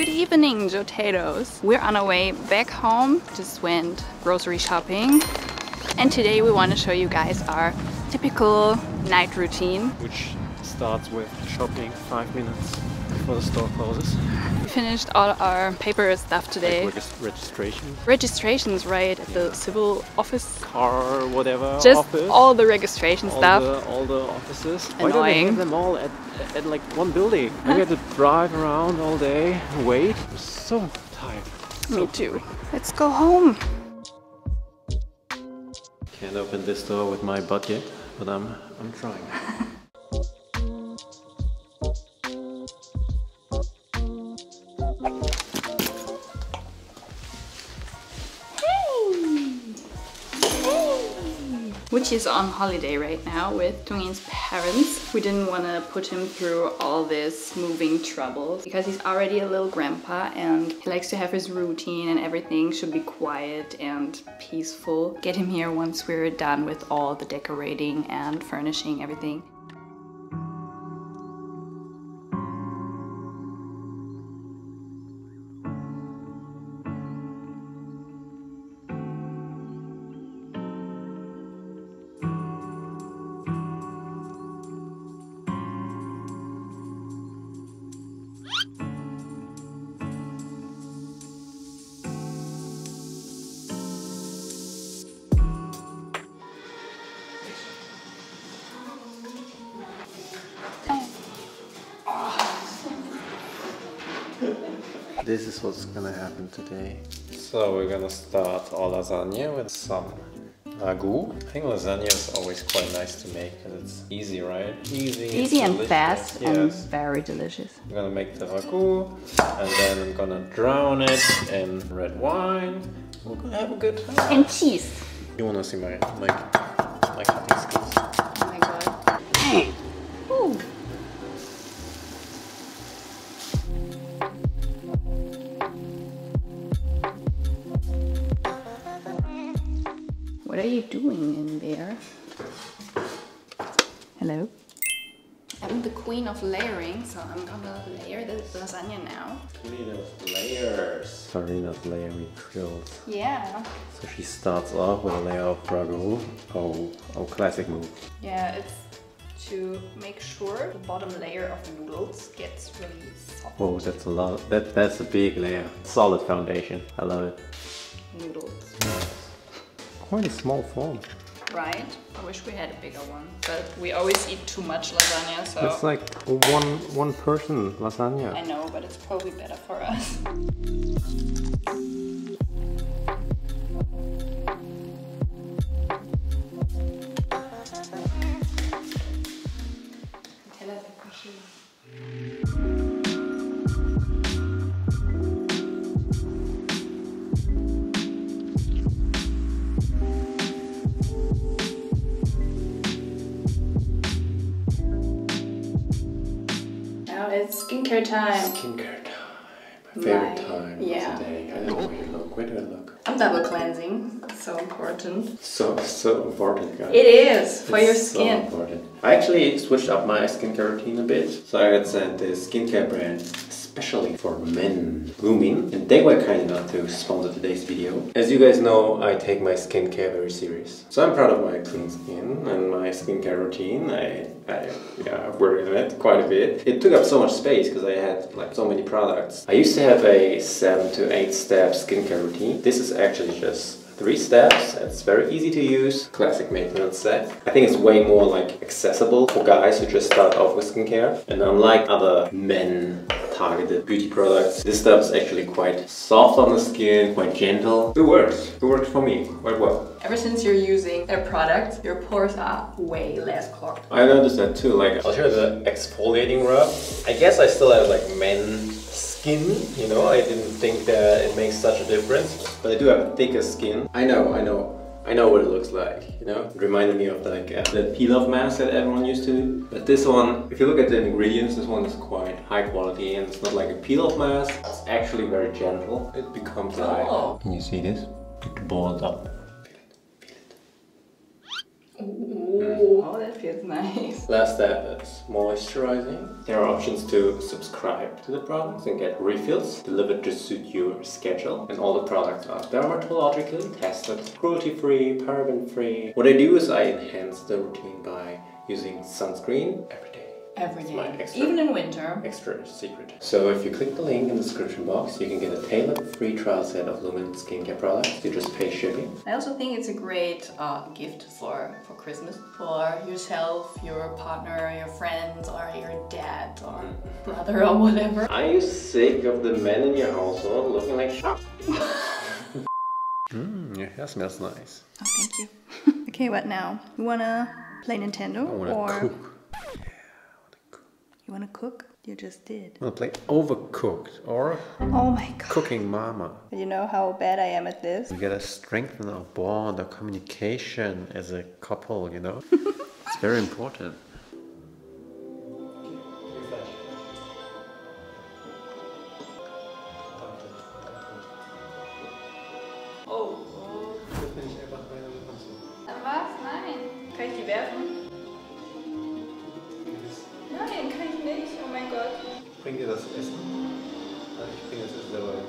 Good evening, Jotatoes. We're on our way back home, just went grocery shopping, and today we want to show you guys our typical night routine, which starts with shopping 5 minutes before the store closes. We finished all our paper stuff today. Like registration. Registrations, right, at the civil office. Car, whatever. Just office. All the registration stuff. All the offices. Annoying. Why do they have them all at like one building? Huh? We had to drive around all day, wait. I'm so tired. Me too. Let's go home. Can't open this door with my butt yet, but I'm trying. Which is on holiday right now with Tungin's parents. We didn't want to put him through all this moving trouble because he's already a little grandpa and he likes to have his routine and everything should be quiet and peaceful. Get him here once we're done with all the decorating and furnishing everything. This is what's gonna happen today. So we're gonna start our lasagna with some ragu. I think lasagna is always quite nice to make because it's easy, right? Easy and fast, yes. And very delicious. I'm gonna make the ragu and then I'm gonna drown it in red wine. We're gonna have a good time. And cheese. You wanna see my cutting skills? Oh my god. Hey. Ooh. What are you doing in there? Hello? I'm the queen of layering, so I'm gonna layer the lasagna now. Queen of layers. Farina's layering skills. Yeah. So she starts off with a layer of ragu. Oh, classic move. Yeah, it's to make sure the bottom layer of the noodles gets really soft. Whoa, that's a lot. That's a big layer. Solid foundation. I love it. Noodles. Quite a small form. Right? I wish we had a bigger one, but we always eat too much lasagna, so... It's like one person lasagna. I know, but it's probably better for us. It's skincare time. Skincare time. My favorite time of the day. I don't know where you look. Where do I look? I'm double cleansing. It's so important. So important, guys. It is. For your skin. So important. I actually switched up my skincare routine a bit. So I got sent this skincare brand especially for men, Lumen. And they were kind enough to sponsor today's video. As you guys know, I take my skincare very serious. So I'm proud of my clean skin and my skincare routine. I worked on it quite a bit. It took up so much space because I had like so many products. I used to have a 7 to 8 step skincare routine. This is actually just 3 steps. It's very easy to use. Classic maintenance set. I think it's way more like accessible for guys who just start off with skincare. And unlike other men targeted beauty products, this stuff is actually quite soft on the skin, quite gentle. It works. It works for me quite well. Ever since you're using their product, your pores are way less clogged. I noticed that too. Like, I'll show you the exfoliating rub. I guess I still have like men skin, you know, I didn't think that it makes such a difference, but I do have a thicker skin. I know what it looks like, you know? It reminded me of like the peel-off mask that everyone used to do. But this one, if you look at the ingredients, this one is quite high quality and it's not like a peel-off mask. It's actually very gentle. It becomes like... Can you see this? It balls up. Feel it. Ooh. Oh, that feels nice. Last step is moisturizing. There are options to subscribe to the products and get refills delivered to suit your schedule. And all the products are dermatologically tested, cruelty-free, paraben-free. What I do is I enhance the routine by using sunscreen every day. Every day, even in winter. Extra secret. So if you click the link in the description box, you can get a tailored free trial set of Lumen skincare products. You just pay shipping. I also think it's a great gift for Christmas. For yourself, your partner, your friends, or your dad, or brother, or whatever. Are you sick of the men in your household looking like shop? Your hair smells nice. Oh, thank you. Okay, what now? You wanna play Nintendo? I wanna cook. You want to cook? You just did. I'm going to play Overcooked or Cooking Mama. You know how bad I am at this? We got to strengthen our bond, our communication as a couple, you know? It's very important. Bring dir das Essen. Also ich bringe das Essen selber weg.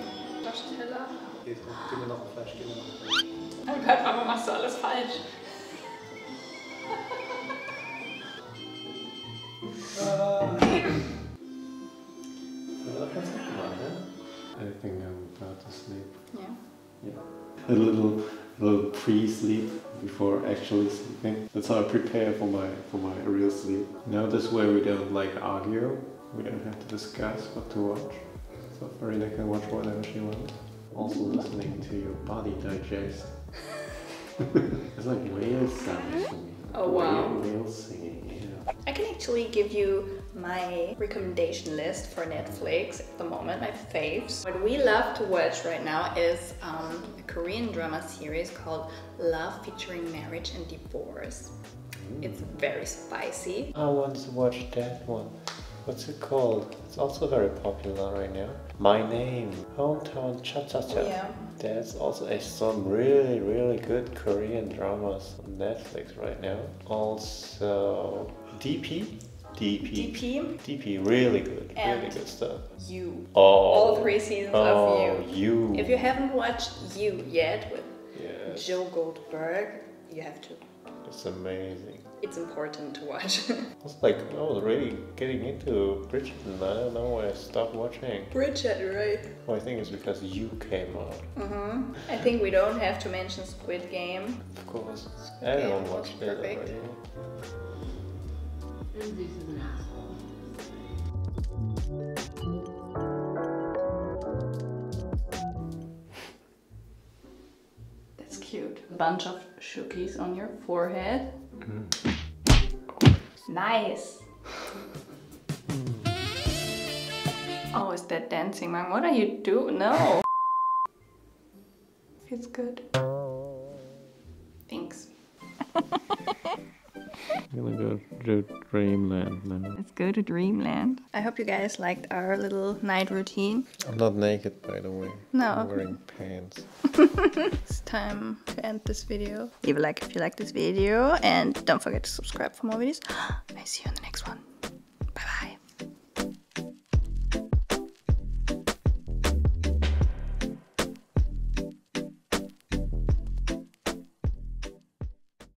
Waschteller. Geh mir noch ein Fleisch, gib mir noch ein Fleisch. Oh Gott, Mama, machst du alles falsch. Das war doch ganz gut gemacht, ne? I think I'm about to sleep. Yeah. Yeah. A little pre-sleep before actually sleeping. That's how I prepare for my real sleep. Now this way we don't like argue. We don't have to discuss what to watch, so Farina can watch whatever she wants. Also listening to your body digest. It's like whale sounds to me. Oh wow. Whale singing, yeah. I can actually give you my recommendation list for Netflix at the moment, my faves. What we love to watch right now is a Korean drama series called Love Featuring Marriage and Divorce. It's very spicy. I want to watch that one. What's it called? It's also very popular right now. My Name, Hometown Cha-Cha-Cha. Yeah. There's also some really good Korean dramas on Netflix right now. Also DP, really good, and really good stuff. You. Oh. All 3 seasons of You. If you haven't watched You yet with Joe Goldberg, you have to. It's amazing. It's important to watch. It's like I was really getting into Bridgerton. I don't know why I stopped watching. Bridgerton, right? Well, I think it's because you came out. I think we don't have to mention Squid Game. Of course. Everyone watched it already. That's cute. A bunch of shookies on your forehead. Nice. Oh, is that dancing, Mom? What are you doing? No. Feels good. Thanks. I'm gonna go to dreamland now. Let's go to dreamland. I hope you guys liked our little night routine. I'm not naked, by the way. No. I'm wearing pants. It's time to end this video. Leave a like if you like this video and don't forget to subscribe for more videos. I see you in the next one.